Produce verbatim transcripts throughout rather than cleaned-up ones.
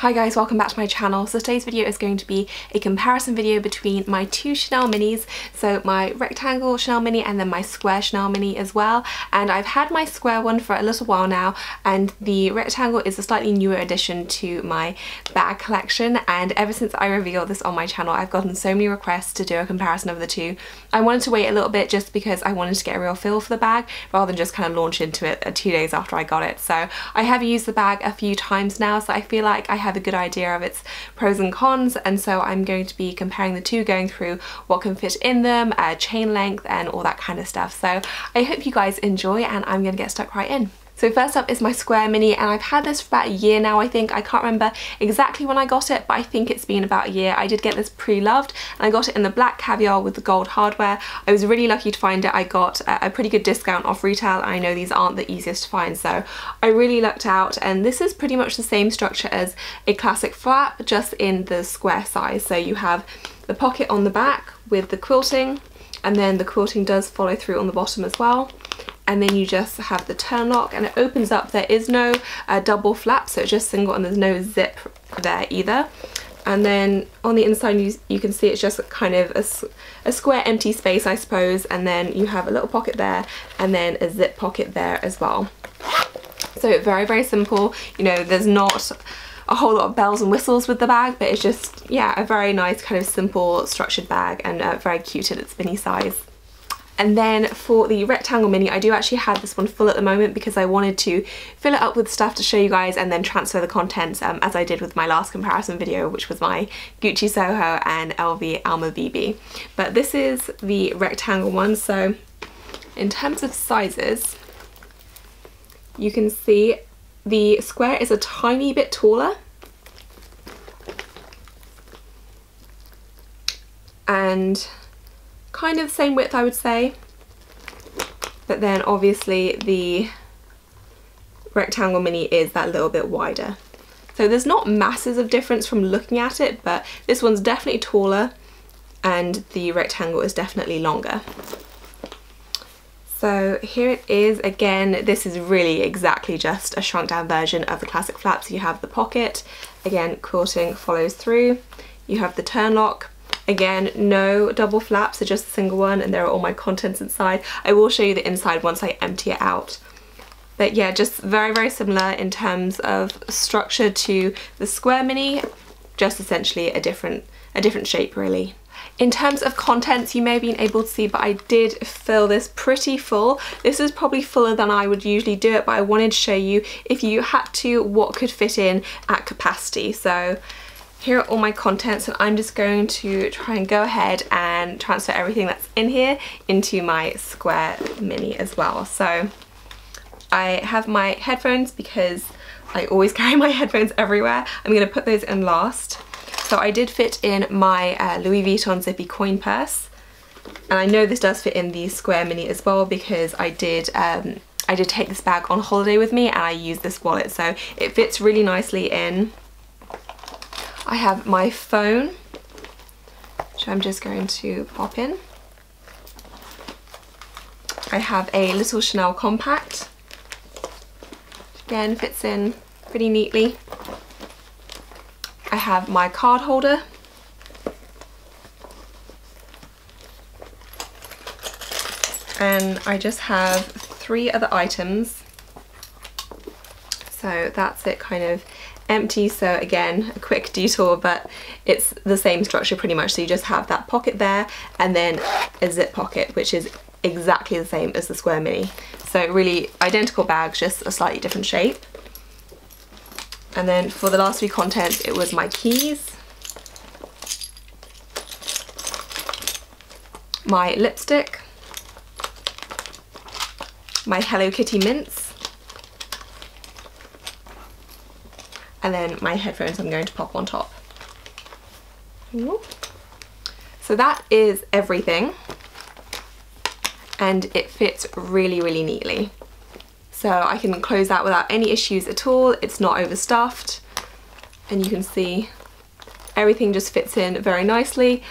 Hi guys, welcome back to my channel. So today's video is going to be a comparison video between my two Chanel minis, so my rectangle Chanel mini and then my square Chanel mini as well. And I've had my square one for a little while now, and the rectangle is a slightly newer addition to my bag collection, and ever since I revealed this on my channel I've gotten so many requests to do a comparison of the two. I wanted to wait a little bit just because I wanted to get a real feel for the bag rather than just kind of launch into it two days after I got it. So I have used the bag a few times now, so I feel like I have have a good idea of its pros and cons, and so I'm going to be comparing the two, going through what can fit in them, uh, chain length and all that kind of stuff. So I hope you guys enjoy, and I'm gonna get stuck right in. So first up is my square mini, and I've had this for about a year now, I think. I can't remember exactly when I got it, but I think it's been about a year. I did get this pre-loved, and I got it in the black caviar with the gold hardware. I was really lucky to find it. I got a pretty good discount off retail. I know these aren't the easiest to find, so I really lucked out, and this is pretty much the same structure as a classic flap, just in the square size. So you have the pocket on the back with the quilting, and then the quilting does follow through on the bottom as well. And then you just have the turn lock, and it opens up. There is no uh, double flap, so it's just single, and there's no zip there either. And then on the inside you, you can see it's just kind of a, a square empty space, I suppose, and then you have a little pocket there and then a zip pocket there as well. So very, very simple. You know, there's not a whole lot of bells and whistles with the bag, but it's just, yeah, a very nice kind of simple structured bag, and uh, very cute at its mini size. And then for the rectangle mini, I do actually have this one full at the moment because I wanted to fill it up with stuff to show you guys and then transfer the contents, um, as I did with my last comparison video, which was my Gucci Soho and L V Alma B B. But this is the rectangle one. So in terms of sizes, you can see the square is a tiny bit taller, and kind of the same width, I would say, but then obviously the rectangle mini is that little bit wider. So there's not masses of difference from looking at it, but this one's definitely taller and the rectangle is definitely longer. So here it is again. This is really exactly just a shrunk down version of the classic flap. So you have the pocket, again quilting follows through, you have the turn lock. Again, no double flaps, so just a single one, and there are all my contents inside. I will show you the inside once I empty it out. But yeah, just very, very similar in terms of structure to the square mini, just essentially a different, a different shape really. In terms of contents, you may have been able to see, but I did fill this pretty full. This is probably fuller than I would usually do it, but I wanted to show you, if you had to, what could fit in at capacity. So here are all my contents, and I'm just going to try and go ahead and transfer everything that's in here into my square mini as well. So I have my headphones because I always carry my headphones everywhere. I'm going to put those in last. So I did fit in my uh, Louis Vuitton Zippy coin purse, and I know this does fit in the square mini as well because I did um, I did take this bag on holiday with me and I used this wallet, so it fits really nicely in. I have my phone, which I'm just going to pop in. I have a little Chanel compact, again fits in pretty neatly. I have my card holder, and I just have three other items. So that's it, kind of empty. So again, a quick detour, but it's the same structure pretty much. So you just have that pocket there and then a zip pocket, which is exactly the same as the square mini. So really identical bags, just a slightly different shape. And then for the last three contents, it was my keys, my lipstick, my Hello Kitty mints, and then my headphones I'm going to pop on top. So that is everything, and it fits really, really neatly. So I can close that without any issues at all. It's not overstuffed, and you can see everything just fits in very nicely.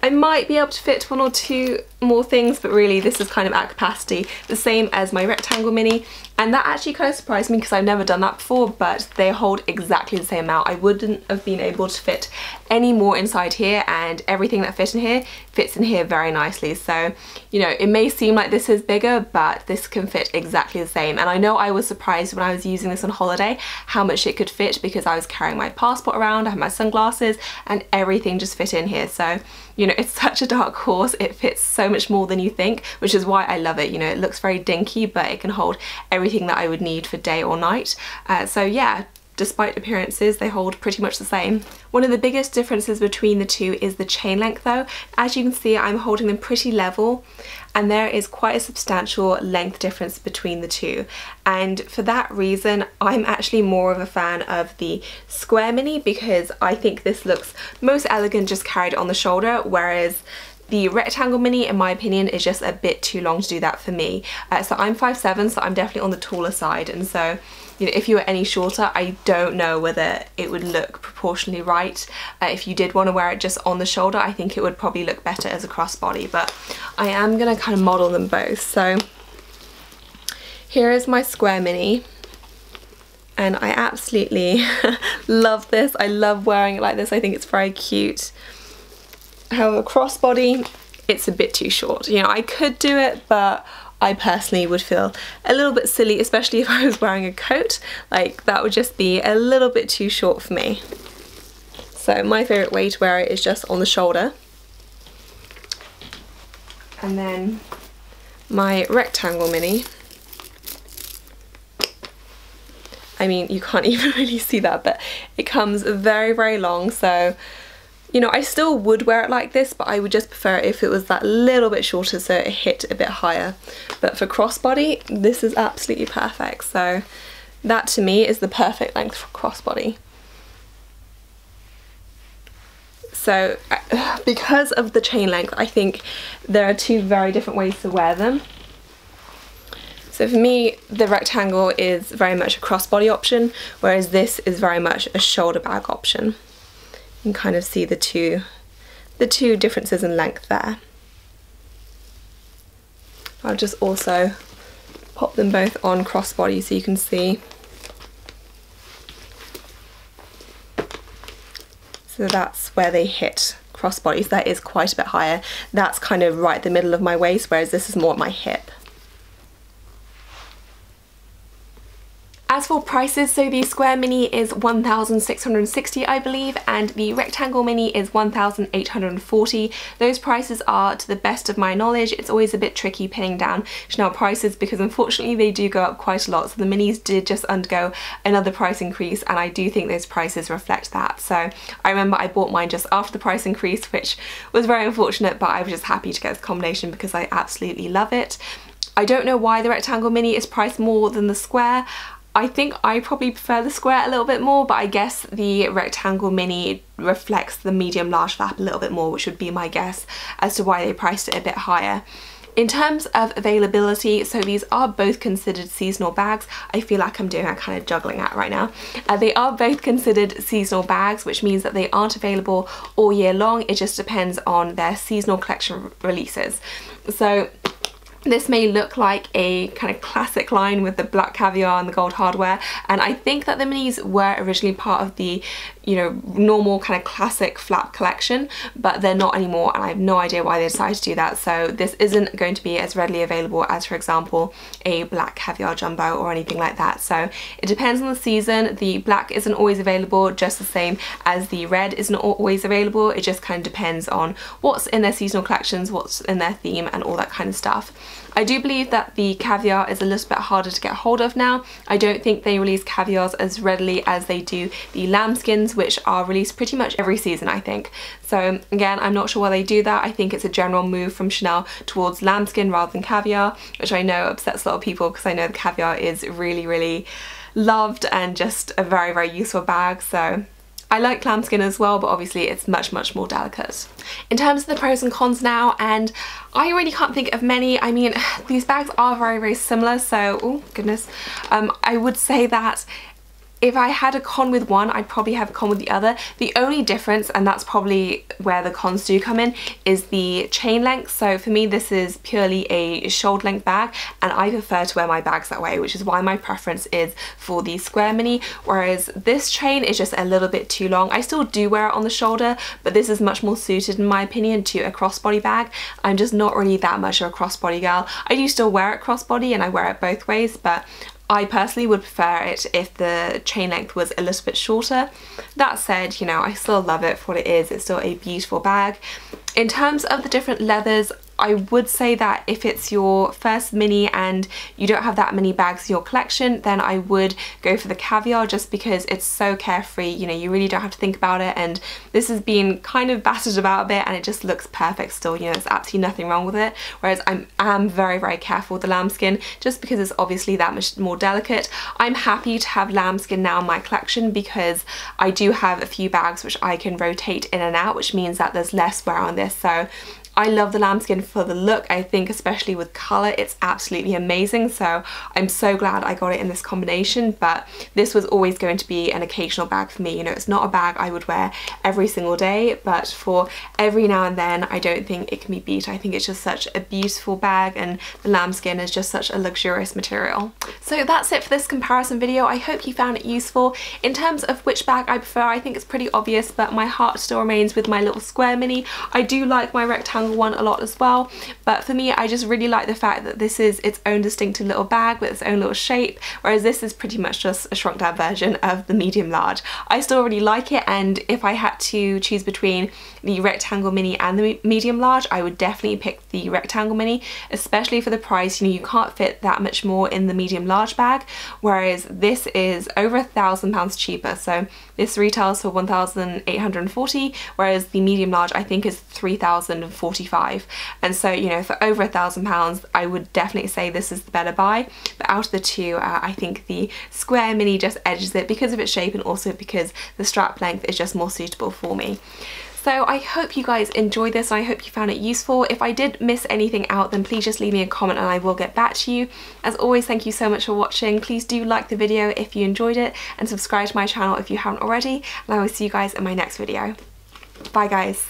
I might be able to fit one or two more things, but really this is kind of at capacity, the same as my rectangle mini, and that actually kind of surprised me because I've never done that before, but they hold exactly the same amount. I wouldn't have been able to fit any more inside here, and everything that fit in here fits in here very nicely. So, you know, it may seem like this is bigger, but this can fit exactly the same. And I know I was surprised when I was using this on holiday how much it could fit, because I was carrying my passport around, I had my sunglasses, and everything just fit in here. So, you know, it's such a dark horse, it fits so much more than you think, which is why I love it. You know, it looks very dinky, but it can hold everything that I would need for day or night. Uh, so yeah, despite appearances, they hold pretty much the same. One of the biggest differences between the two is the chain length though. As you can see, I'm holding them pretty level, and there is quite a substantial length difference between the two. And for that reason, I'm actually more of a fan of the square mini, because I think this looks most elegant just carried on the shoulder, whereas the rectangle mini, in my opinion, is just a bit too long to do that for me. Uh, so I'm five seven, so I'm definitely on the taller side, and so, you know, if you were any shorter, I don't know whether it would look proportionally right. Uh, if you did want to wear it just on the shoulder, I think it would probably look better as a crossbody, but I am going to kind of model them both. So here is my square mini, and I absolutely love this. I love wearing it like this. I think it's very cute. However, crossbody, it's a bit too short. You know, I could do it, but I personally would feel a little bit silly, especially if I was wearing a coat. Like, that would just be a little bit too short for me. So my favourite way to wear it is just on the shoulder. And then my rectangle mini, I mean, you can't even really see that, but it comes very, very long. So, you know, I still would wear it like this, but I would just prefer it if it was that little bit shorter so it hit a bit higher. But for crossbody, this is absolutely perfect. So that to me is the perfect length for crossbody. So because of the chain length, I think there are two very different ways to wear them. So for me, the rectangle is very much a crossbody option, whereas this is very much a shoulder bag option. You can kind of see the two, the two differences in length there. I'll just also pop them both on crossbody so you can see. So that's where they hit crossbody, so that is quite a bit higher. That's kind of right the middle of my waist, whereas this is more at my hip. As for prices, so the square mini is one thousand six hundred sixty dollars, I believe, and the rectangle mini is one thousand eight hundred forty dollars. Those prices are, to the best of my knowledge, it's always a bit tricky pinning down Chanel prices because unfortunately they do go up quite a lot. So the minis did just undergo another price increase, and I do think those prices reflect that. So I remember I bought mine just after the price increase, which was very unfortunate, but I was just happy to get this combination because I absolutely love it. I don't know why the rectangle mini is priced more than the square. I think I probably prefer the square a little bit more, but I guess the rectangle mini reflects the medium large flap a little bit more, which would be my guess as to why they priced it a bit higher. In terms of availability, so these are both considered seasonal bags. I feel like I'm doing a kind of juggling act right now. Uh, they are both considered seasonal bags, which means that they aren't available all year long. It just depends on their seasonal collection releases. So this may look like a kind of classic line with the black caviar and the gold hardware, and I think that the minis were originally part of the, you know, normal kind of classic flap collection, but they're not anymore, and I have no idea why they decided to do that. So this isn't going to be as readily available as, for example, a black caviar jumbo or anything like that. So it depends on the season. The black isn't always available, just the same as the red isn't always available. It just kind of depends on what's in their seasonal collections, what's in their theme, and all that kind of stuff. I do believe that the caviar is a little bit harder to get hold of now. I don't think they release caviars as readily as they do the lambskins, which are released pretty much every season, I think. So again, I'm not sure why they do that. I think it's a general move from Chanel towards lambskin rather than caviar, which I know upsets a lot of people because I know the caviar is really, really loved and just a very, very useful bag. So I like lambskin as well, but obviously it's much, much more delicate. In terms of the pros and cons now, and I really can't think of many. I mean, these bags are very, very similar, so, oh goodness, um, I would say that if I had a con with one, I'd probably have a con with the other. The only difference, and that's probably where the cons do come in, is the chain length. So for me, this is purely a shoulder length bag, and I prefer to wear my bags that way, which is why my preference is for the square mini, whereas this chain is just a little bit too long. I still do wear it on the shoulder, but this is much more suited, in my opinion, to a crossbody bag. I'm just not really that much of a crossbody girl. I do still wear it crossbody, and I wear it both ways, but I personally would prefer it if the chain length was a little bit shorter. That said, you know, I still love it for what it is. It's still a beautiful bag. In terms of the different leathers, I would say that if it's your first mini and you don't have that many bags in your collection, then I would go for the Caviar, just because it's so carefree. You know, you really don't have to think about it, and this has been kind of battered about a bit and it just looks perfect still. You know, there's absolutely nothing wrong with it, whereas I am very very careful with the Lambskin, just because it's obviously that much more delicate. I'm happy to have Lambskin now in my collection because I do have a few bags which I can rotate in and out, which means that there's less wear on this. So I love the Lambskin for the look. I think especially with colour, it's absolutely amazing, so I'm so glad I got it in this combination. But this was always going to be an occasional bag for me. You know, it's not a bag I would wear every single day, but for every now and then, I don't think it can be beat. I think it's just such a beautiful bag, and the Lambskin is just such a luxurious material. So that's it for this comparison video. I hope you found it useful. In terms of which bag I prefer, I think it's pretty obvious, but my heart still remains with my little square mini. I do like my rectangle one a lot as well, but for me, I just really like the fact that this is its own distinctive little bag with its own little shape, whereas this is pretty much just a shrunk down version of the medium large. I still really like it, and if I had to choose between the rectangle mini and the medium large, I would definitely pick the rectangle mini, especially for the price. You know, you can't fit that much more in the medium large bag, whereas this is over a thousand pounds cheaper. So this retails for one thousand eight hundred and forty, whereas the medium large I think is three thousand and forty-five, and so, you know, for over a thousand pounds I would definitely say this is the better buy. But out of the two, uh, I think the square mini just edges it because of its shape, and also because the strap length is just more suitable for me. So I hope you guys enjoyed this, and I hope you found it useful. If I did miss anything out, then please just leave me a comment and I will get back to you. As always, thank you so much for watching. Please do like the video if you enjoyed it, and subscribe to my channel if you haven't already, and I will see you guys in my next video. Bye guys.